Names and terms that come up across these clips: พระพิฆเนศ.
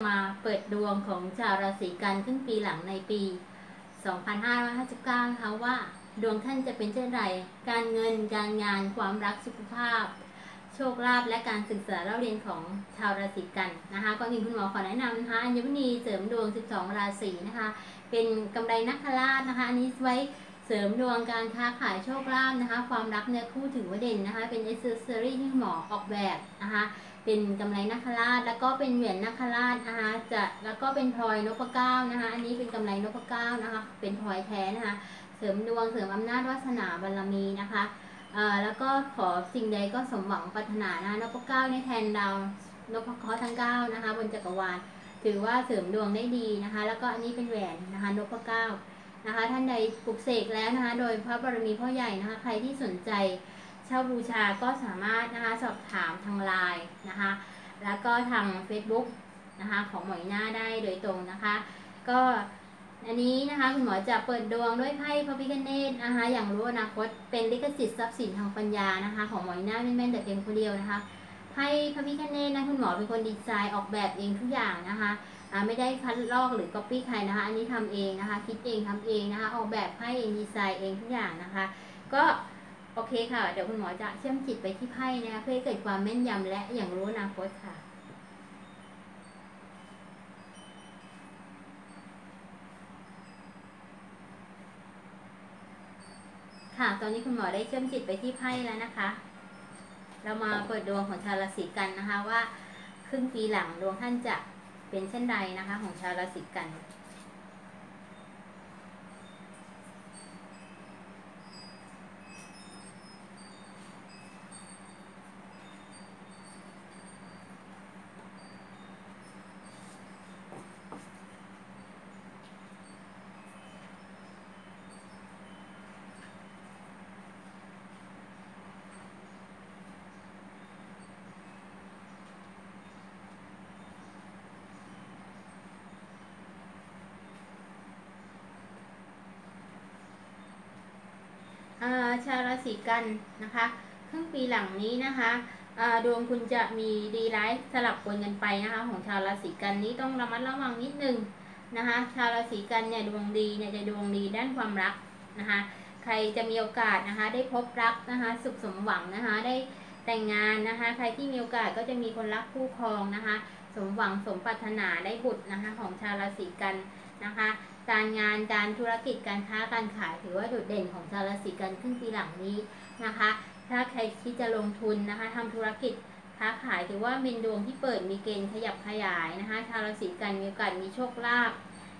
มาเปิดดวงของชาวราศีกันครึ่งปีหลังในปี2559นะคะว่าดวงท่านจะเป็นเช่นไรการเงินการงานความรักสุขภาพโชคลาภและการศึกษาเล่าเรียนของชาวราศีกันนะคะก่อนอื่นคุณหมอขอแนะนำนะคะอัญมณีเสริมดวง12ราศีนะคะเป็นกำไรนักคราชนะคะอันนี้ไว้เสริมดวงการค้าขายโชคลาภนะคะความรักเนื้อคู่ถือว่าเด่นนะคะเป็นอิสเซอรี่ที่หมอออกแบบนะคะเป็นกำไรนาคราชแล้วก็เป็นเหรียญนาคราชนะคะจะแล้วก็เป็นพลอยนพเก้านะคะอันนี้เป็นกำไรนพเก้านะคะเป็นพลอยแท้นะคะเสริมดวงเสริมอำนาจวาสนาบารมีนะคะแล้วก็ขอสิ่งใดก็สมหวังปรารถนานะนพเก้าในแทนดาวนพเคราะห์ทั้งเก้านะคะบนจักรวาลถือว่าเสริมดวงได้ดีนะคะแล้วก็อันนี้เป็นแหวนนะคะนพเก้านะคะท่านใดปลุกเสกแล้วนะคะโดยพระบารมีพ่อใหญ่นะคะใครที่สนใจเช่าบูชาก็สามารถนะคะสอบถามทางไลน์นะคะแล้วก็ทาง Facebook นะคะของหมอหน้าได้โดยตรงนะคะก็อันนี้นะคะคุณหมอจะเปิดดวงด้วยไพ่พระพิฆเนศนะคะอย่างรู้อนาคตเป็นลิขสิทธิ์ทรัพย์สินทางปัญญานะคะของหมอหน้าแม่นแต่เพียงคนเดียวนะคะไพ่พระพิฆเนศนะคุณหมอเป็นคนดีไซน์ออกแบบเองทุกอย่างนะคะไม่ได้คัดลอกหรือ copy ใครนะคะอันนี้ทำเองนะคะคิดเองทำเองนะคะออกแบบไพ่เองดีไซน์เองทุกอย่างนะคะก็โอเคค่ะเดี๋ยวคุณหมอจะเชื่อมจิตไปที่ไพ่นะคะเพื่อให้เกิดความแม่นยำและอย่างรู้อนาคตค่ะค่ะตอนนี้คุณหมอได้เชื่อมจิตไปที่ไพ่แล้วนะคะเรามาเปิดดวงของชาวราศีกันนะคะว่าครึ่งปีหลังดวงท่านจะเป็นเช่นใดนะคะของชาวราศีกันชาวราศีกันนะคะครึ่งปีหลังนี้นะคะดวงคุณจะมีดีร้ายสลับปนกันไปนะคะของชาวราศีกันนี้ต้องระมัดระวังนิดนึงนะคะชาวราศีกันเนี่ยดวงดีเนี่ยจะดวงดีด้านความรักนะคะใครจะมีโอกาสนะคะได้พบรักนะคะสุขสมหวังนะคะได้แต่งงานนะคะใครที่มีโอกาสก็จะมีคนรักคู่ครองนะคะสมหวังสมปรารถนาได้บุตรนะคะของชาวราศีกันนะคะการงานการธุรกิจการค้าการขายถือว่าโดดเด่นของชาวราศีกันครึ่งปีหลังนี้นะคะถ้าใครคิดจะลงทุนนะคะทำธุรกิจค้าขายถือว่าเป็นดวงที่เปิดมีเกณฑ์ขยับขยายนะคะชาวราศีกันมีโอกาสมีโชคลาภ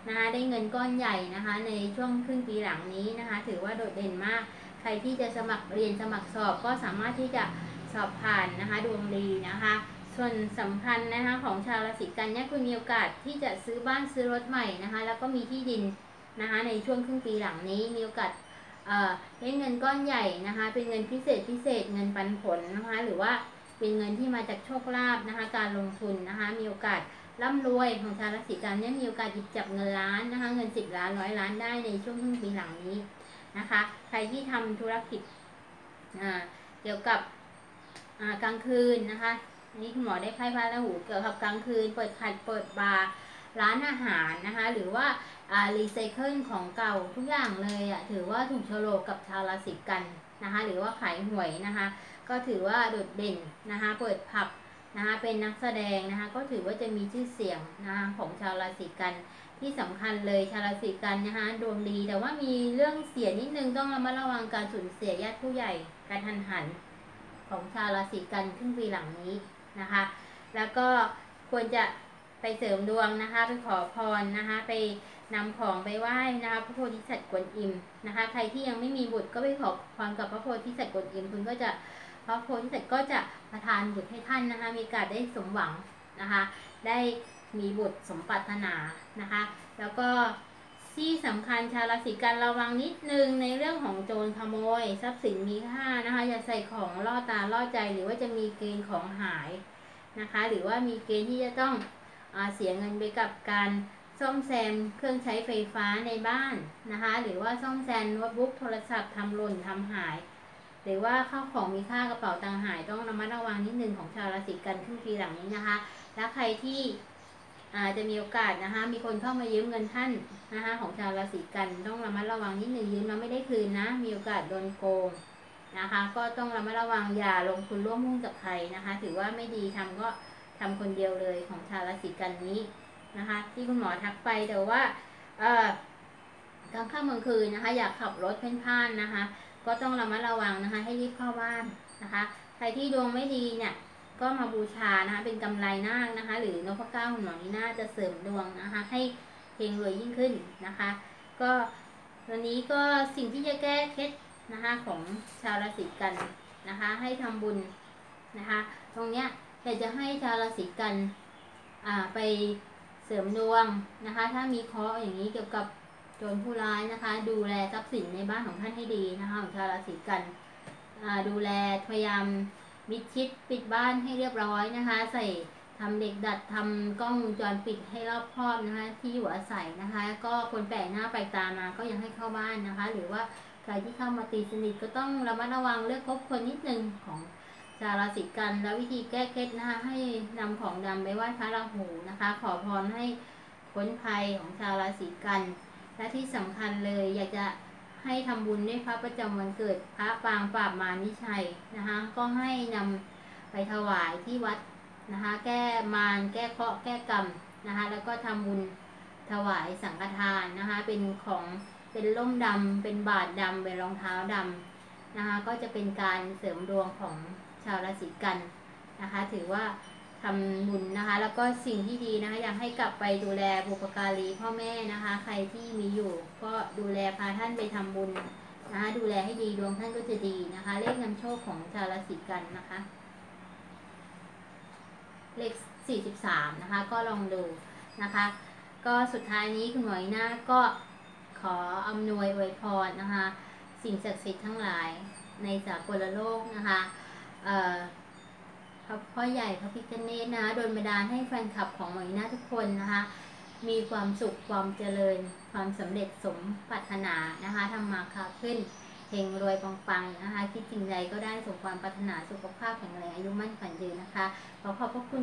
นะคะได้เงินก้อนใหญ่นะคะในช่วงครึ่งปีหลังนี้นะคะถือว่าโดดเด่นมากใครที่จะสมัครเรียนสมัครสอบก็สามารถที่จะสอบผ่านนะคะดวงดีนะคะส่วนสำคัญนะคะของชาวราศีกันเนี่ยคุณมีโอกาสที่จะซื้อบ้านซื้อรถใหม่นะคะแล้วก็มีที่ดินนะคะในช่วงครึ่งปีหลังนี้มีโอกาสได้เงินก้อนใหญ่นะคะเป็นเงินพิเศษเงินปันผลนะคะหรือว่าเป็นเงินที่มาจากโชคลาภนะคะการลงทุนนะคะมีโอกาสร่ำรวยของชาวราศีกันเนี่ยมีโอกาสหยิบจับเงินล้านนะคะเงิน10 ล้าน100 ล้านได้ในช่วงครึ่งปีหลังนี้นะคะใครที่ทำธุรกิจเกี่ยวกับกลางคืนนะคะนี่คุณหมอได้ไพ่พระราหูเกี่ยวกับกลางคืนเปิดขัดเปิดบาร์ร้านอาหารนะคะหรือว่ารีไซเคิลของเก่าทุกอย่างเลยอ่ะถือว่าถูกโชโลกับชาวราศีกันนะคะหรือว่าขายหวยนะคะก็ถือว่าโดดเด่นนะคะเปิดผับนะคะเป็นนักแสดงนะคะก็ถือว่าจะมีชื่อเสียงนะคะของชาวราศีกันที่สำคัญเลยชาวราศีกันนะคะดวงดีแต่ว่ามีเรื่องเสียนิดนึงต้องระมัดระวังการสูญเสียญาติผู้ใหญ่กระทันหันของชาวราศีกันครึ่งปีหลังนี้นะคะแล้วก็ควรจะไปเสริมดวงนะคะไปขอพรนะคะไปนำของไปไหว้นะคะพระโพธิสัตว์กวนอิมนะคะใครที่ยังไม่มีบุตรก็ไปขอพรกับพระโพธิสัตว์กวนอิมคุณก็จะพระโพธิสัตว์ก็จะประทานบุตรให้ท่านนะคะมีโอกาสได้สมหวังนะคะได้มีบุตรสมปรารถนานะคะแล้วก็ที่สำคัญชาวราศีกันระวังนิดนึงในเรื่องของโจรขโมยทรัพย์สินมีค่านะคะอย่าใส่ของล่อตาล่อใจหรือว่าจะมีเกณฑ์ของหายนะคะหรือว่ามีเกณฑ์ที่จะต้องเสียเงินไปกับการซ่อมแซมเครื่องใช้ไฟฟ้าในบ้านนะคะหรือว่าซ่อมแซมโน้ตบุ๊กโทรศัพท์ทำหล่นทำหายหรือว่าข้าวของมีค่ากระเป๋าตังหายต้องระมัดระวังนิดนึงของชาวราศีกันครึ่งปีหลังนี้นะคะและใครที่ จะมีโอกาสนะคะมีคนเข้ามายืมเงินท่านนะคะของชาวราศีกันต้องระมัดระวังนิดหนึ่งยืมแล้วไม่ได้คืนนะมีโอกาสโดนโกงนะคะก็ต้องระมัดระวังอย่าลงทุนร่วมหุ้นกับใครนะคะถือว่าไม่ดีทำก็ทำคนเดียวเลยของชาวราศีกันนี้นะคะที่คุณหมอทักไปแต่ว่าตอนค่ำกลางคืนนะคะอยากขับรถเพ่นพ่านนะคะก็ต้องระมัดระวังนะคะให้รีบเข้าบ้านนะคะใครที่ดวงไม่ดีเนี่ยก็มาบูชานะคะเป็นกำไลนาคนะคะหรือนพเก้าหุ่นหมอนี้น่าจะเสริมดวงนะคะให้เฮงรวยยิ่งขึ้นนะคะก็วันนี้ก็สิ่งที่จะแก้เคล็ดนะคะของชาวราศีกันนะคะให้ทำบุญนะคะตรงเนี้ยอยากจะให้ชาวราศีกันไปเสริมดวงนะคะถ้ามีเคราะห์อย่างนี้เกี่ยวกับโจรผู้ร้ายนะคะดูแลทรัพย์สินในบ้านของท่านให้ดีนะคะของชาวราศีกันดูแลพยายามมิดชิดปิดบ้านให้เรียบร้อยนะคะใส่ทำเด็กดัดทำกล้องวงจรปิดให้รอบครอบนะคะที่อยู่อาศัยนะคะก็คนแปลกหน้าไปตามมาก็ยังให้เข้าบ้านนะคะหรือว่าใครที่เข้ามาตีสนิทก็ต้องระมัดระวังเลือกคบคนนิดนึงของชาวราศีกันแล้ววิธีแก้เคล็ดนะคะให้นำของดำไปไหว้พระราหูนะคะขอพรให้พ้นภัยของชาวราศีกันและที่สำคัญเลยอยากจะให้ทำบุญด้วยพระประจำวันเกิดพระปางปราบมารวิชัยนะคะก็ให้นำไปถวายที่วัดนะคะแก้มารแก้เคราะห์แก้กรรมนะคะแล้วก็ทำบุญถวายสังฆทานนะคะเป็นของเป็นร่มดำเป็นบาตรดำเป็นรองเท้าดำนะคะก็จะเป็นการเสริมดวงของชาวราศีกันนะคะถือว่าทำบุญนะคะแล้วก็สิ่งที่ดีนะคะอยากให้กลับไปดูแลบุพการีพ่อแม่นะคะใครที่มีอยู่ก็ดูแลพาท่านไปทำบุญนะคะดูแลให้ดีดวงท่านก็จะดีนะคะเลขนำโชคของชาวราศีกันนะคะเลข43นะคะก็ลองดูนะคะก็สุดท้ายนี้คุณหมออีน่าก็ขออำนวยอวยพรนะคะสิ่งศักดิ์สิทธิ์ทั้งหลายในสากลโลกนะคะพ่อใหญ่พระพิฆเนศนะคะโดนบันดาลให้แฟนคลับของหมออีน่าทุกคนนะคะมีความสุขความเจริญความสำเร็จสมปรารถนานะคะทำมาค้าขึ้นเฮงรวยปังๆนะคะคิดสิ่งใดก็ได้สมความปรารถนาสุขภาพแข็งแรงอายุมั่นขวัญยืนนะคะขอขอบพระคุณ